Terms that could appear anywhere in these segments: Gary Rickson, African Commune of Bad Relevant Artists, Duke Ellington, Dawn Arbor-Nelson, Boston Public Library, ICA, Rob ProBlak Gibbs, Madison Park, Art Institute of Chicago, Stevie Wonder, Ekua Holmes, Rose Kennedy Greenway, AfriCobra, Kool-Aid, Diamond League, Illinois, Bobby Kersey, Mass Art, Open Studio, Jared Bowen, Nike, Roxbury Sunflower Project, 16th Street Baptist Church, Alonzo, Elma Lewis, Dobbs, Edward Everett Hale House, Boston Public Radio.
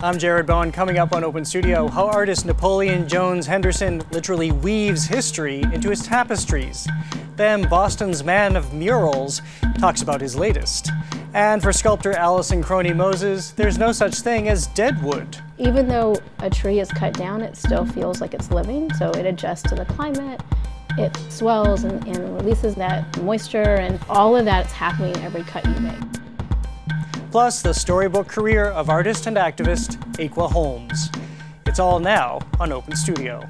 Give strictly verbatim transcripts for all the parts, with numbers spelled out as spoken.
I'm Jared Bowen. Coming up on Open Studio, how artist Napoleon Jones-Henderson literally weaves history into his tapestries. Then Boston's man of murals talks about his latest. And for sculptor Alison Croney Moses, there's no such thing as dead wood. Even though a tree is cut down, it still feels like it's living, so it adjusts to the climate. It swells and, and releases that moisture, and all of that is happening every cut you make. Plus, the storybook career of artist and activist Ekua Holmes. It's all now on Open Studio.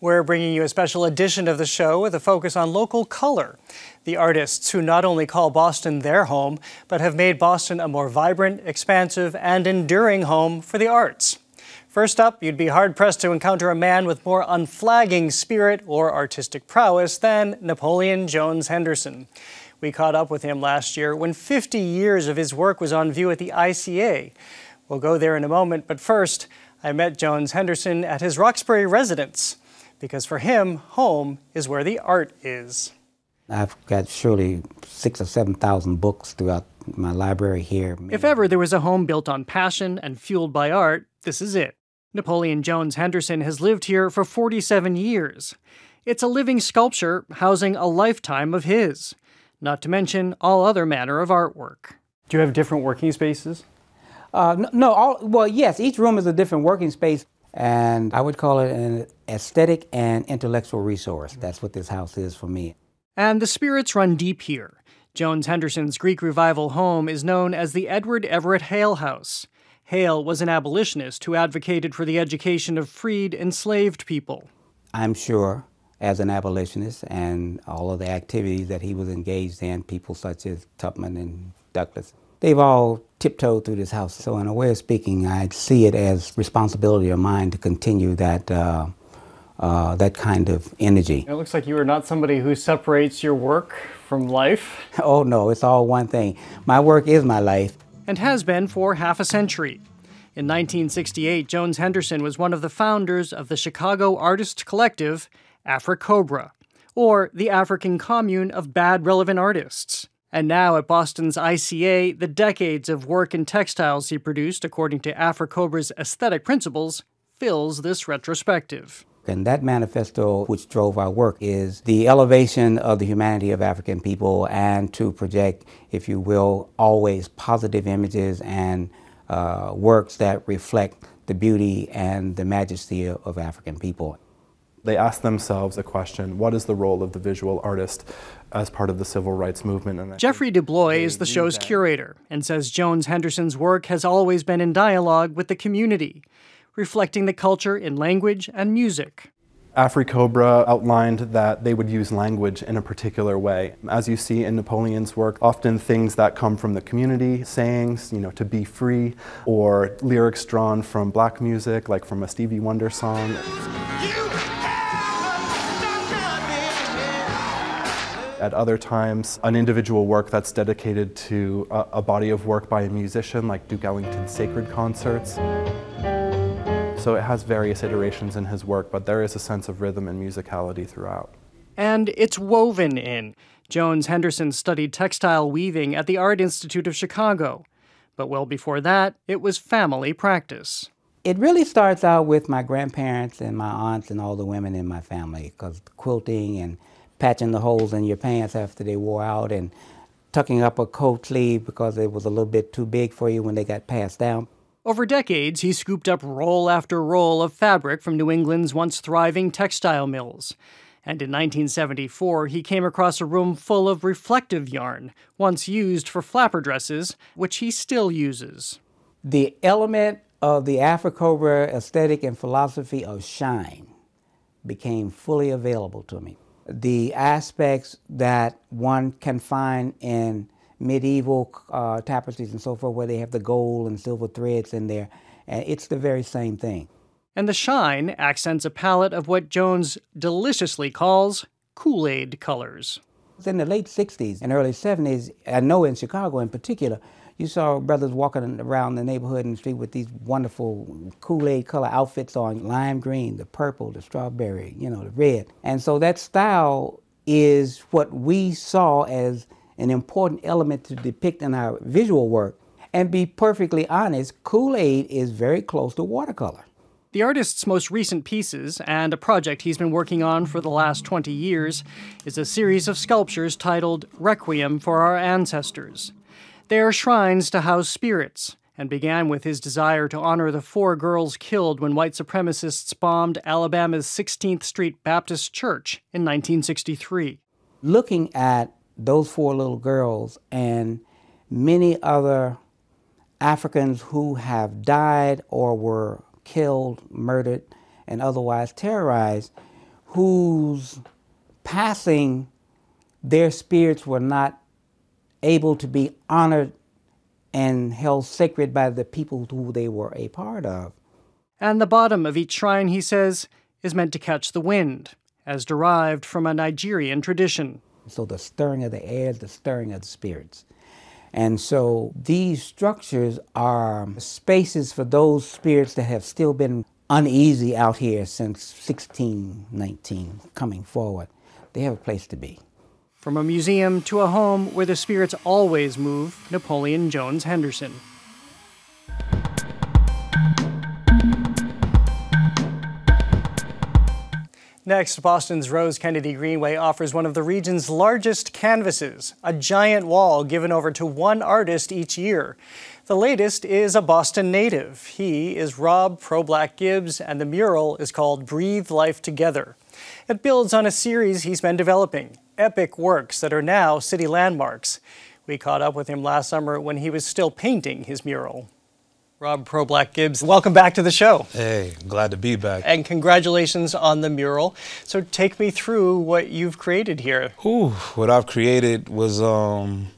We're bringing you a special edition of the show with a focus on local color. The artists who not only call Boston their home, but have made Boston a more vibrant, expansive, and enduring home for the arts. First up, you'd be hard-pressed to encounter a man with more unflagging spirit or artistic prowess than Napoleon Jones-Henderson. We caught up with him last year when fifty years of his work was on view at the I C A. We'll go there in a moment, but first, I met Jones-Henderson at his Roxbury residence. Because for him, home is where the art is. I've got surely six or seven thousand books throughout my library here. If ever there was a home built on passion and fueled by art, this is it. Napoleon Jones-Henderson has lived here for forty-seven years. It's a living sculpture housing a lifetime of his, not to mention all other manner of artwork. Do you have different working spaces? Uh, no, no all, well, yes, each room is a different working space. And I would call it an aesthetic and intellectual resource. That's what this house is for me. And the spirits run deep here. Jones-Henderson's Greek Revival home is known as the Edward Everett Hale House. Hale was an abolitionist who advocated for the education of freed, enslaved people. I'm sure, as an abolitionist and all of the activities that he was engaged in, people such as Tubman and Douglas, they've all tiptoed through this house. So in a way of speaking, I see it as responsibility of mine to continue that, uh, uh, that kind of energy. It looks like you are not somebody who separates your work from life. Oh no, it's all one thing. My work is my life. And has been for half a century. In nineteen sixty-eight, Jones-Henderson was one of the founders of the Chicago artist collective AfriCobra, or the African Commune of Bad Relevant Artists. And now at Boston's I C A, the decades of work and textiles he produced according to AfriCobra's aesthetic principles fills this retrospective. And that manifesto which drove our work is the elevation of the humanity of African people and to project, if you will, always positive images and uh, works that reflect the beauty and the majesty of African people. They asked themselves a question: what is the role of the visual artist as part of the civil rights movement? And Jeffrey DeBlois is the show's curator and says Jones-Henderson's work has always been in dialogue with the community, reflecting the culture in language and music. AfriCobra outlined that they would use language in a particular way. As you see in Napoleon's work, often things that come from the community, sayings, you know, to be free, or lyrics drawn from black music, like from a Stevie Wonder song. At other times, an individual work that's dedicated to a, a body of work by a musician, like Duke Ellington's Sacred Concerts. So it has various iterations in his work, but there is a sense of rhythm and musicality throughout. And it's woven in. Jones-Henderson studied textile weaving at the Art Institute of Chicago. But well before that, it was family practice. It really starts out with my grandparents and my aunts and all the women in my family, because quilting and patching the holes in your pants after they wore out and tucking up a coat sleeve because it was a little bit too big for you when they got passed down. Over decades, he scooped up roll after roll of fabric from New England's once thriving textile mills. And in nineteen seventy-four, he came across a room full of reflective yarn, once used for flapper dresses, which he still uses. The element of the AfriCobra aesthetic and philosophy of shine became fully available to me. The aspects that one can find in medieval uh, tapestries and so forth, where they have the gold and silver threads in there, and it's the very same thing. And the shine accents a palette of what Jones deliciously calls Kool-Aid colors. In the late sixties and early seventies, I know in Chicago in particular, you saw brothers walking around the neighborhood and the street with these wonderful Kool-Aid color outfits on, lime green, the purple, the strawberry, you know, the red. And so that style is what we saw as an important element to depict in our visual work. And be perfectly honest, Kool-Aid is very close to watercolor. The artist's most recent pieces, and a project he's been working on for the last twenty years, is a series of sculptures titled Requiem for Our Ancestors. They are shrines to house spirits, and began with his desire to honor the four girls killed when white supremacists bombed Alabama's sixteenth street Baptist Church in nineteen sixty-three. Looking at those four little girls and many other Africans who have died or were killed, murdered, and otherwise terrorized, whose passing their spirits were not able to be honored and held sacred by the people who they were a part of. And the bottom of each shrine, he says, is meant to catch the wind, as derived from a Nigerian tradition. So the stirring of the air, the stirring of the spirits. And so these structures are spaces for those spirits that have still been uneasy out here since sixteen nineteen, coming forward. They have a place to be. From a museum to a home where the spirits always move, Napoleon Jones-Henderson. Next, Boston's Rose Kennedy Greenway offers one of the region's largest canvases, a giant wall given over to one artist each year. The latest is a Boston native. He is Rob ProBlak Gibbs, and the mural is called Breathe Life Together. It builds on a series he's been developing, epic works that are now city landmarks. We caught up with him last summer when he was still painting his mural. Rob ProBlak Gibbs, welcome back to the show. Hey, glad to be back. And congratulations on the mural. So take me through what you've created here. Ooh, what I've created was um,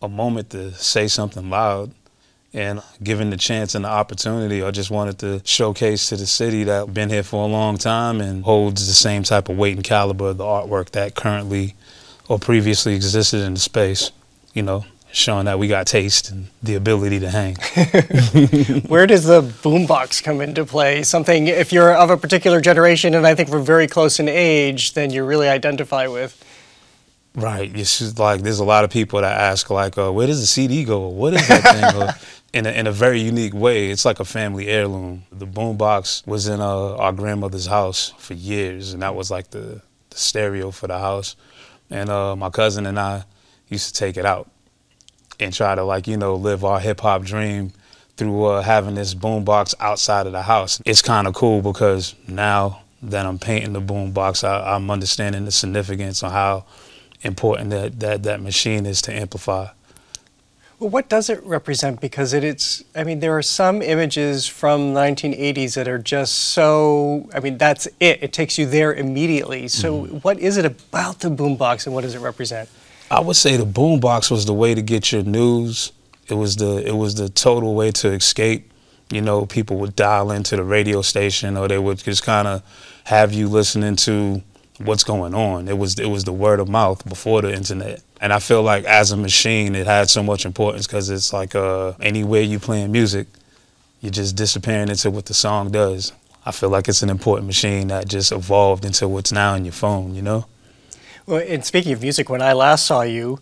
a moment to say something loud. And given the chance and the opportunity, I just wanted to showcase to the city that I've been here for a long time and holds the same type of weight and caliber of the artwork that currently or previously existed in the space, you know. Showing that we got taste and the ability to hang. Where does the boombox come into play? Something, if you're of a particular generation, and I think we're very close in age, then you really identify with. Right. It's just like there's a lot of people that ask, like, uh, where does the C D go? What is that thing? in, a, in a very unique way, it's like a family heirloom. The boombox was in uh, our grandmother's house for years, and that was like the, the stereo for the house. And uh, my cousin and I used to take it out and try to, like, you know, live our hip hop dream through uh, having this boombox outside of the house. It's kind of cool because now that I'm painting the boombox, I'm understanding the significance on how important that, that that machine is to amplify. Well, what does it represent? Because it, it's, I mean, there are some images from the nineteen eighties that are just so, I mean, that's it. It takes you there immediately. So mm-hmm. What is it about the boombox and what does it represent? I would say the boombox was the way to get your news. It was the it was the total way to escape. You know, people would dial into the radio station, or they would just kind of have you listening to what's going on. It was it was the word of mouth before the internet. And I feel like as a machine, it had so much importance because it's like uh, anywhere you playing music, you're just disappearing into what the song does. I feel like it's an important machine that just evolved into what's now in your phone. You know. Well, and speaking of music, when I last saw you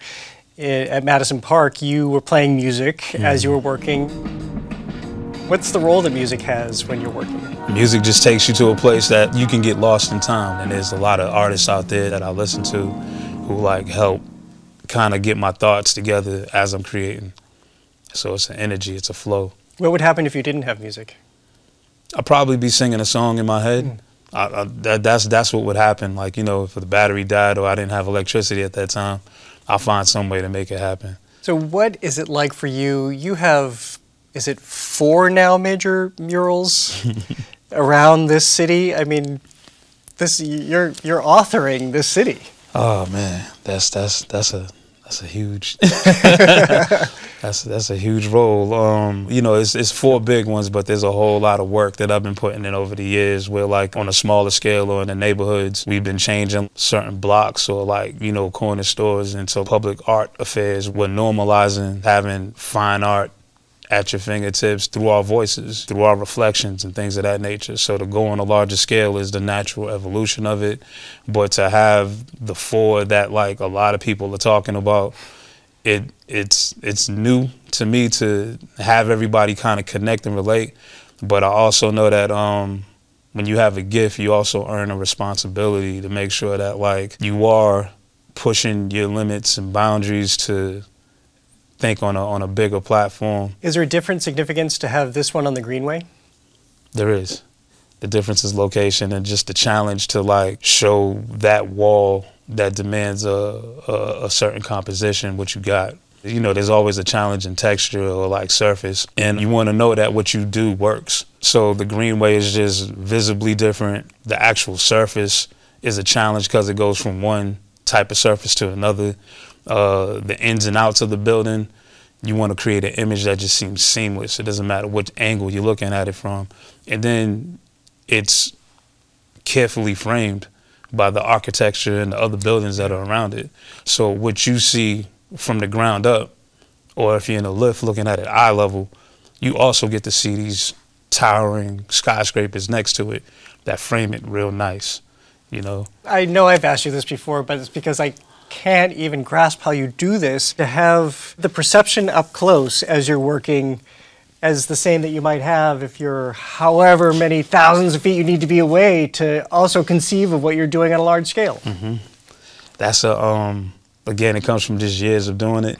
at Madison Park, you were playing music mm-hmm. as you were working. What's the role that music has when you're working? Music just takes you to a place that you can get lost in time. And there's a lot of artists out there that I listen to who like help kind of get my thoughts together as I'm creating. So it's an energy, it's a flow. What would happen if you didn't have music? I'd probably be singing a song in my head. Mm. I, I, that, that's that's what would happen. Like, you know, if the battery died or I didn't have electricity at that time, I'll find some way to make it happen. So what is it like for you? You have, is it four now major murals around this city? I mean, this you're you're authoring this city. Oh man, that's that's that's a that's a huge that's that's a huge role. Um, you know, it's it's four big ones, but there's a whole lot of work that I've been putting in over the years. Where like on a smaller scale or in the neighborhoods, we've been changing certain blocks or like you know corner stores into public art affairs. We're normalizing having fine art at your fingertips through our voices, through our reflections and things of that nature. So to go on a larger scale is the natural evolution of it. But to have the four that like a lot of people are talking about, it it's it's new to me to have everybody kind of connect and relate. But I also know that um, when you have a gift, you also earn a responsibility to make sure that like you are pushing your limits and boundaries to think on a, on a bigger platform. Is there a different significance to have this one on the Greenway? There is. The difference is location and just the challenge to like show that wall that demands a, a, a certain composition, what you got. You know, there's always a challenge in texture or like surface, and you want to know that what you do works. So the Greenway is just visibly different. The actual surface is a challenge because it goes from one type of surface to another. Uh, the ins and outs of the building, you want to create an image that just seems seamless. It doesn't matter what angle you're looking at it from. And then it's carefully framed by the architecture and the other buildings that are around it. So what you see from the ground up, or if you're in a lift looking at it eye level, you also get to see these towering skyscrapers next to it that frame it real nice, you know? I know I've asked you this before, but it's because I can't even grasp how you do this, to have the perception up close as you're working as the same that you might have if you're however many thousands of feet you need to be away, to also conceive of what you're doing on a large scale. Mm-hmm. That's a, um, again, it comes from just years of doing it.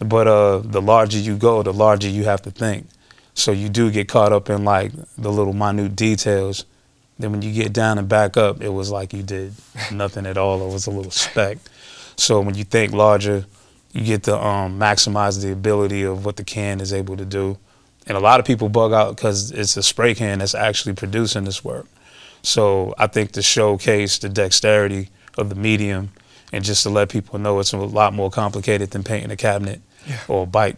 But uh, the larger you go, the larger you have to think. So you do get caught up in like the little minute details. Then when you get down and back up, it was like you did nothing at all. It was a little speck. So when you think larger, you get to um, maximize the ability of what the can is able to do. And a lot of people bug out because it's a spray can that's actually producing this work. So I think to showcase the dexterity of the medium and just to let people know it's a lot more complicated than painting a cabinet yeah. or a bike.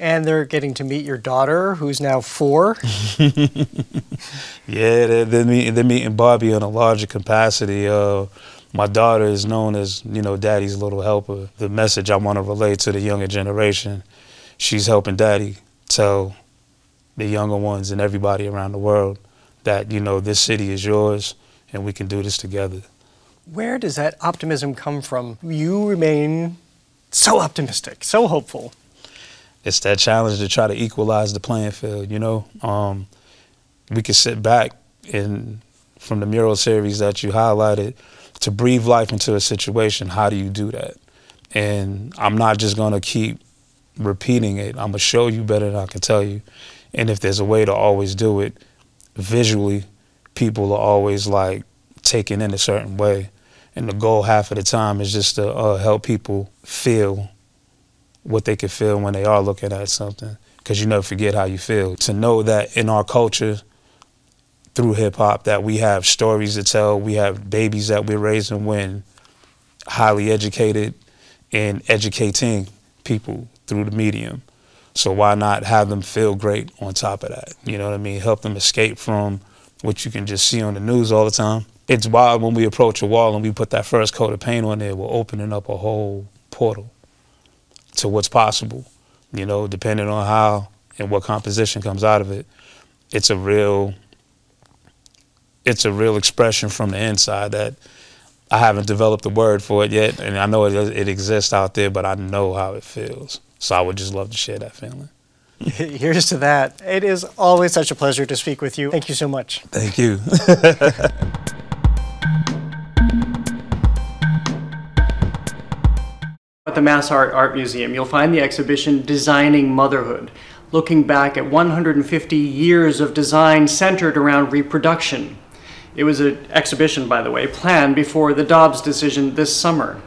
And they're getting to meet your daughter, who's now four. Yeah, they're, they're, meeting, they're meeting Barbie in a larger capacity. Uh, my daughter is known as, you know, Daddy's little helper. The message I want to relay to the younger generation, she's helping Daddy tell the younger ones and everybody around the world that, you know, this city is yours and we can do this together. Where does that optimism come from? You remain so optimistic, so hopeful. It's that challenge to try to equalize the playing field, you know? Um, we could sit back and from the mural series that you highlighted, to breathe life into a situation, how do you do that? And I'm not just gonna keep repeating it. I'm gonna show you better than I can tell you. And if there's a way to always do it, visually, people are always like taken in a certain way. And the goal half of the time is just to uh, help people feel what they can feel when they are looking at something, because you never forget how you feel. To know that in our culture, through hip hop, that we have stories to tell, we have babies that we're raising when highly educated and educating people through the medium. So why not have them feel great on top of that? You know what I mean? Help them escape from what you can just see on the news all the time. It's wild when we approach a wall and we put that first coat of paint on there, we're opening up a whole portal to what's possible, you know, depending on how and what composition comes out of it. It's a real, it's a real expression from the inside that I haven't developed a word for it yet. And I know it, it exists out there, but I know how it feels. So I would just love to share that feeling. Here's to that. It is always such a pleasure to speak with you. Thank you so much. Thank you. At the Mass Art Art Museum, you'll find the exhibition Designing Motherhood, looking back at one hundred fifty years of design centered around reproduction. It was an exhibition, by the way, planned before the Dobbs decision this summer.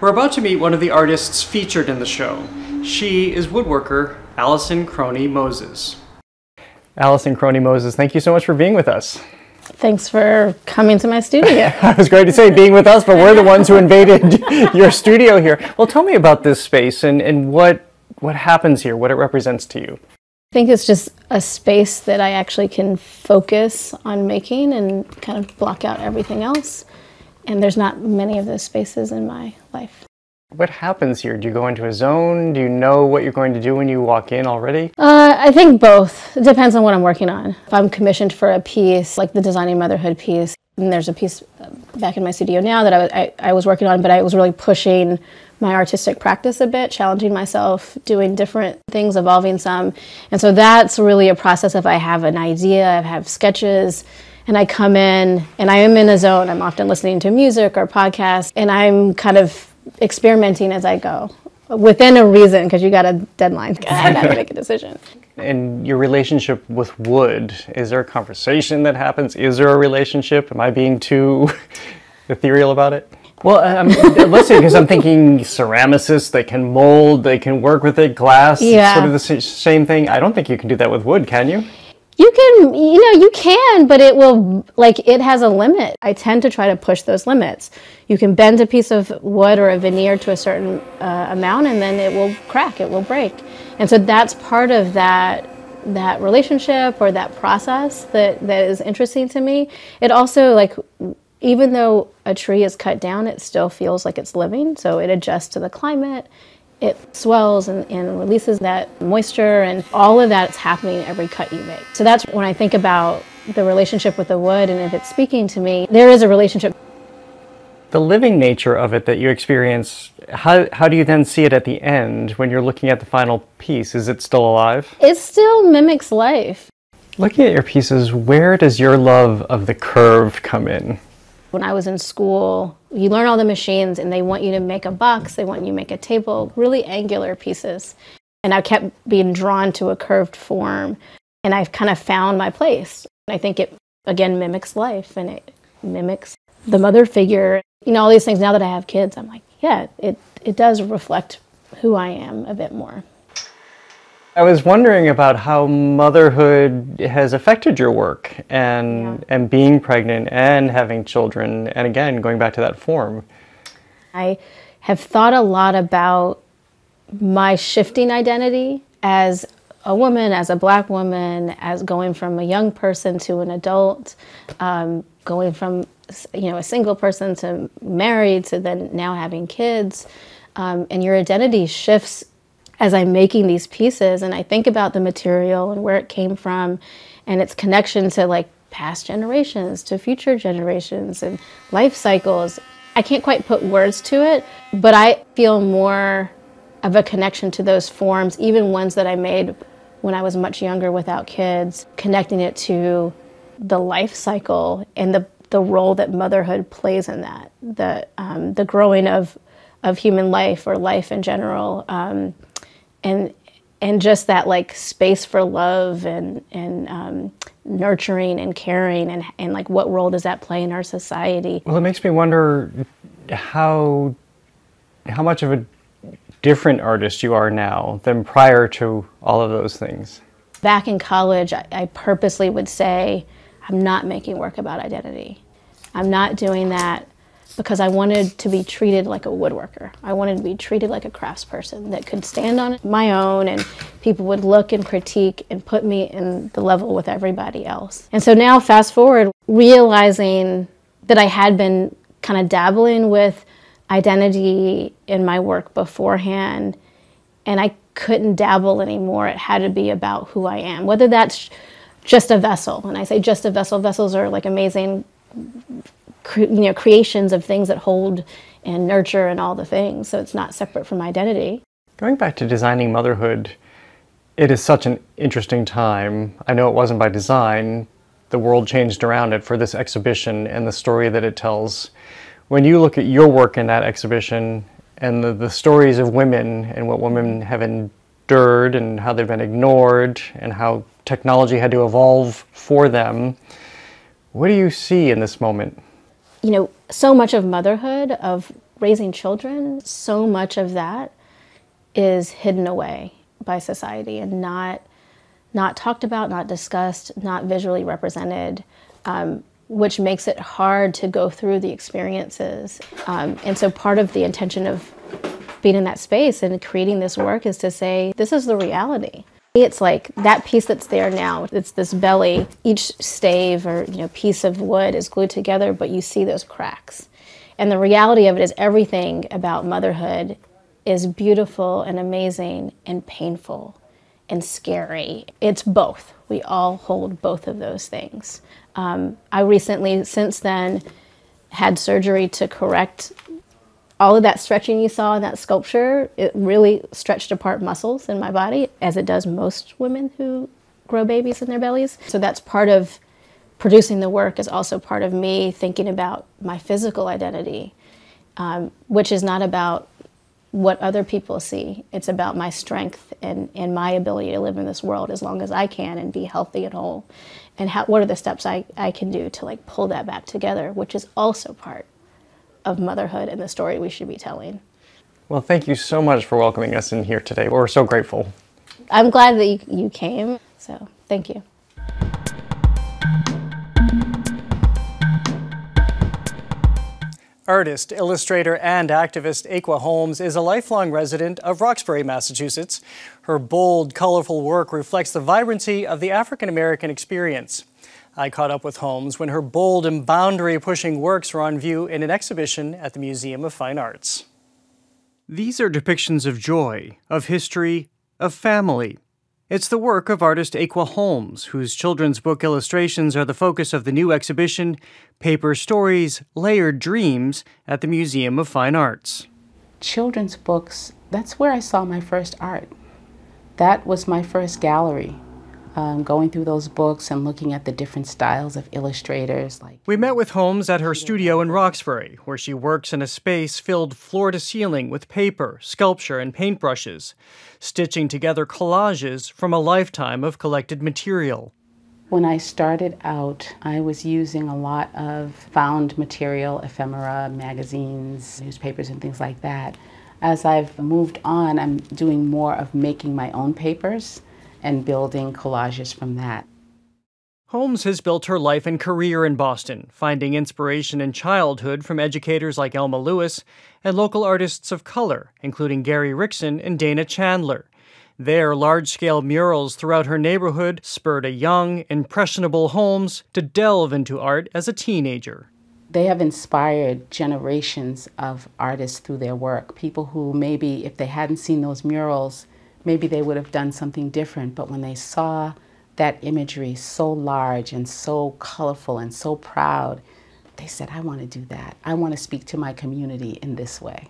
We're about to meet one of the artists featured in the show. She is woodworker Alison Croney Moses. Alison Croney Moses, thank you so much for being with us. Thanks for coming to my studio. I was going to say being with us, but we're the ones who invaded your studio here. Well, tell me about this space and, and what, what happens here, what it represents to you. I think it's just a space that I actually can focus on making and kind of block out everything else. And there's not many of those spaces in my life. What happens here? Do you go into a zone? Do you know what you're going to do when you walk in already? Uh, I think both. It depends on what I'm working on. If I'm commissioned for a piece, like the Designing Motherhood piece, and there's a piece back in my studio now that I was, I, I was working on, but I was really pushing my artistic practice a bit, challenging myself, doing different things, evolving some. And so that's really a process if I have an idea, I have sketches, and I come in, and I am in a zone. I'm often listening to music or podcasts, and I'm kind of experimenting as I go, within a reason, because you got a deadline. I got to make a decision. And your relationship with wood, is there a conversation that happens? Is there a relationship? Am I being too ethereal about it? Well, I'm listening because I'm thinking ceramicists, they can mold, they can work with it, glass, yeah. It's sort of the same thing. I don't think you can do that with wood, can you? You can, you know, you can, but it will, like, it has a limit. I tend to try to push those limits. You can bend a piece of wood or a veneer to a certain uh, amount, and then it will crack, it will break. And so that's part of that that relationship or that process that, that is interesting to me. It also, like, even though a tree is cut down, it still feels like it's living, so it adjusts to the climate. It swells and, and releases that moisture, and all of that's happening every cut you make. So that's when I think about the relationship with the wood, and if it's speaking to me, there is a relationship. The living nature of it that you experience, how, how do you then see it at the end when you're looking at the final piece? Is it still alive? It still mimics life. Looking at your pieces, where does your love of the curve come in? When I was in school, you learn all the machines and they want you to make a box, they want you to make a table, really angular pieces. And I kept being drawn to a curved form, and I've kind of found my place. I think it, again, mimics life, and it mimics the mother figure. You know, all these things, now that I have kids, I'm like, yeah, it, it does reflect who I am a bit more. I was wondering about how motherhood has affected your work, and yeah. and being pregnant and having children, and again, going back to that form. I have thought a lot about my shifting identity as a woman, as a Black woman, as going from a young person to an adult, um, going from, you know, a single person to married to then now having kids, um, and your identity shifts as I'm making these pieces, and I think about the material and where it came from and its connection to, like, past generations, to future generations and life cycles. I can't quite put words to it, but I feel more of a connection to those forms, even ones that I made when I was much younger without kids, connecting it to the life cycle and the, the role that motherhood plays in that, the, um, the growing of, of human life or life in general. Um, And and just that, like, space for love and and um, nurturing and caring, and and like, what role does that play in our society? Well, it makes me wonder how how much of a different artist you are now than prior to all of those things. Back in college, I, I purposely would say, I'm not making work about identity. I'm not doing that, because I wanted to be treated like a woodworker. I wanted to be treated like a craftsperson that could stand on my own, and people would look and critique and put me in the level with everybody else. And so now, fast forward, realizing that I had been kind of dabbling with identity in my work beforehand, and I couldn't dabble anymore. It had to be about who I am, whether that's just a vessel. And I say just a vessel. Vessels are, like, amazing Cre you know, creations of things that hold and nurture and all the things, so it's not separate from identity. Going back to Designing Motherhood, it is such an interesting time. I know it wasn't by design. The world changed around it for this exhibition and the story that it tells. When you look at your work in that exhibition and the, the stories of women and what women have endured and how they've been ignored and how technology had to evolve for them, what do you see in this moment? You know, so much of motherhood, of raising children, so much of that is hidden away by society and not not talked about, not discussed, not visually represented, um, which makes it hard to go through the experiences. Um, and so part of the intention of being in that space and creating this work is to say, this is the reality. It's like that piece that's there now, it's this belly, each stave or, you know, piece of wood is glued together, but you see those cracks. And the reality of it is everything about motherhood is beautiful and amazing and painful and scary. It's both. We all hold both of those things. Um, I recently, since then, had surgery to correct all of that stretching you saw in that sculpture. It really stretched apart muscles in my body, as it does most women who grow babies in their bellies. So that's part of producing the work, is also part of me thinking about my physical identity, um, which is not about what other people see. It's about my strength and, and my ability to live in this world as long as I can and be healthy and whole. And how, what are the steps I, I can do to like pull that back together, which is also part of motherhood and the story we should be telling. Well, thank you so much for welcoming us in here today. We're so grateful. I'm glad that you, you came, so thank you. Artist, illustrator, and activist Ekua Holmes is a lifelong resident of Roxbury, Massachusetts. Her bold, colorful work reflects the vibrancy of the African-American experience. I caught up with Holmes when her bold and boundary-pushing works were on view in an exhibition at the Museum of Fine Arts. These are depictions of joy, of history, of family. It's the work of artist Ekua Holmes, whose children's book illustrations are the focus of the new exhibition, Paper Stories, Layered Dreams, at the Museum of Fine Arts. Children's books, that's where I saw my first art. That was my first gallery, um, going through those books and looking at the different styles of illustrators. Like we met with Holmes at her studio in Roxbury, where she works in a space filled floor to ceiling with paper, sculpture, and paintbrushes, stitching together collages from a lifetime of collected material. When I started out, I was using a lot of found material, ephemera, magazines, newspapers, and things like that. As I've moved on, I'm doing more of making my own papers and building collages from that. Holmes has built her life and career in Boston, finding inspiration in childhood from educators like Elma Lewis and local artists of color, including Gary Rickson and Dana Chandler. Their large-scale murals throughout her neighborhood spurred a young, impressionable Holmes to delve into art as a teenager. They have inspired generations of artists through their work, people who maybe if they hadn't seen those murals, maybe they would have done something different. But when they saw that imagery so large and so colorful and so proud, they said, I want to do that. I want to speak to my community in this way.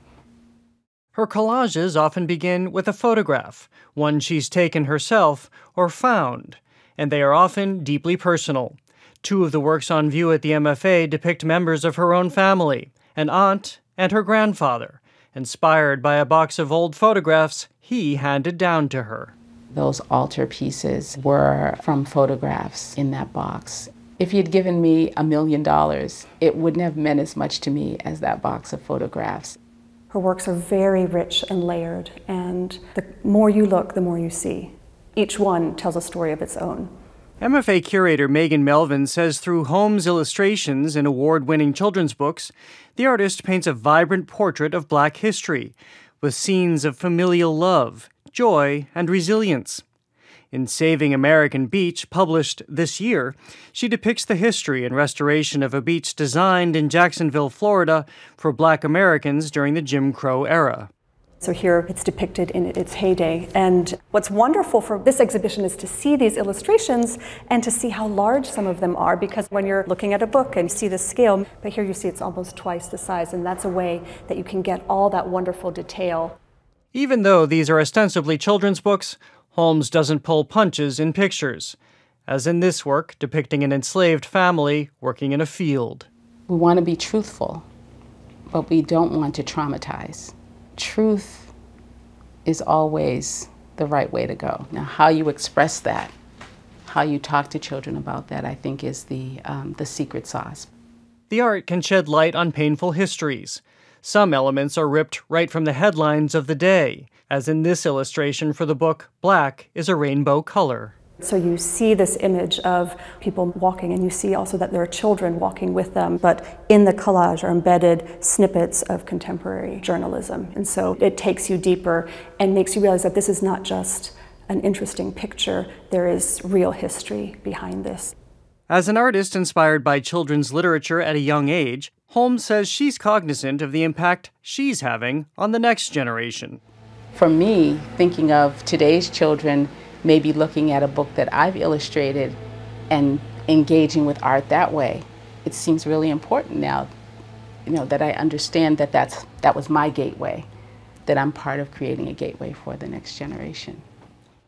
Her collages often begin with a photograph, one she's taken herself or found, and they are often deeply personal. Two of the works on view at the M F A depict members of her own family, an aunt and her grandfather, inspired by a box of old photographs he handed down to her. Those altar pieces were from photographs in that box. If you'd given me a million dollars, it wouldn't have meant as much to me as that box of photographs. Her works are very rich and layered, and the more you look, the more you see. Each one tells a story of its own. M F A curator Megan Melvin says through Holmes' illustrations in award-winning children's books, the artist paints a vibrant portrait of Black history, with scenes of familial love, joy, and resilience. In Saving American Beach, published this year, she depicts the history and restoration of a beach designed in Jacksonville, Florida, for Black Americans during the Jim Crow era. So here it's depicted in its heyday, and what's wonderful for this exhibition is to see these illustrations and to see how large some of them are, because when you're looking at a book and you see the scale, but here you see it's almost twice the size, and that's a way that you can get all that wonderful detail. Even though these are ostensibly children's books, Holmes doesn't pull punches in pictures, as in this work depicting an enslaved family working in a field. We want to be truthful, but we don't want to traumatize. Truth is always the right way to go. Now, how you express that, how you talk to children about that, I think is the, um, the secret sauce. The art can shed light on painful histories. Some elements are ripped right from the headlines of the day, as in this illustration for the book, Black Is a Rainbow Color. So you see this image of people walking, and you see also that there are children walking with them, but in the collage are embedded snippets of contemporary journalism. And so it takes you deeper and makes you realize that this is not just an interesting picture, there is real history behind this. As an artist inspired by children's literature at a young age, Holmes says she's cognizant of the impact she's having on the next generation. For me, thinking of today's children, maybe looking at a book that I've illustrated and engaging with art that way, it seems really important now, you know, that I understand that that's, that was my gateway, that I'm part of creating a gateway for the next generation.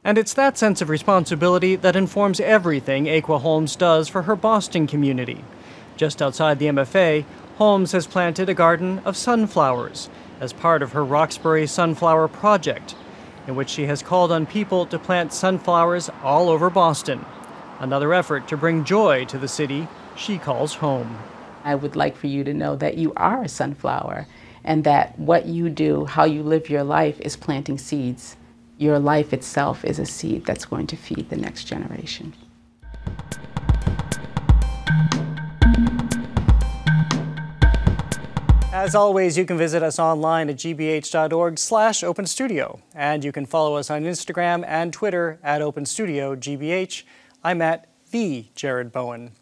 And it's that sense of responsibility that informs everything Ekua Holmes does for her Boston community. Just outside the M F A, Holmes has planted a garden of sunflowers as part of her Roxbury Sunflower Project, in which she has called on people to plant sunflowers all over Boston, another effort to bring joy to the city she calls home. I would like for you to know that you are a sunflower and that what you do, how you live your life, is planting seeds. Your life itself is a seed that's going to feed the next generation. As always, you can visit us online at g b h dot org slash open studio, and you can follow us on Instagram and Twitter at Open Studio G B H. I'm at the Jared Bowen.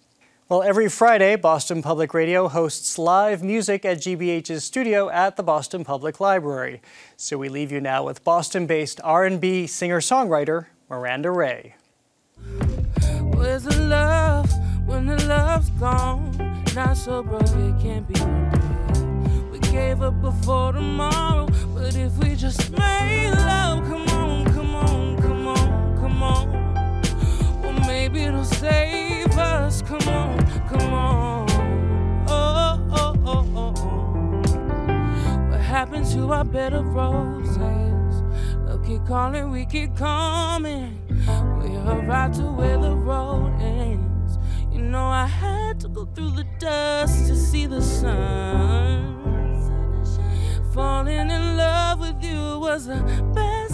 Well, every Friday, Boston Public Radio hosts live music at G B H's studio at the Boston Public Library. So we leave you now with Boston-based R and B singer-songwriter Miranda Ray. Where's the love when the love's gone? Not so broke it can't be redeemed. We gave up before tomorrow, but if we just made love, come on, come on, come on, come on. Well, maybe it'll save us. Come on, come on. Oh, oh, oh, oh, oh. What happened to our bed of roses? Love keep calling, we keep coming. We're right to where the road ends. You know I had to go through the dust to see the sun. Falling in love with you was the best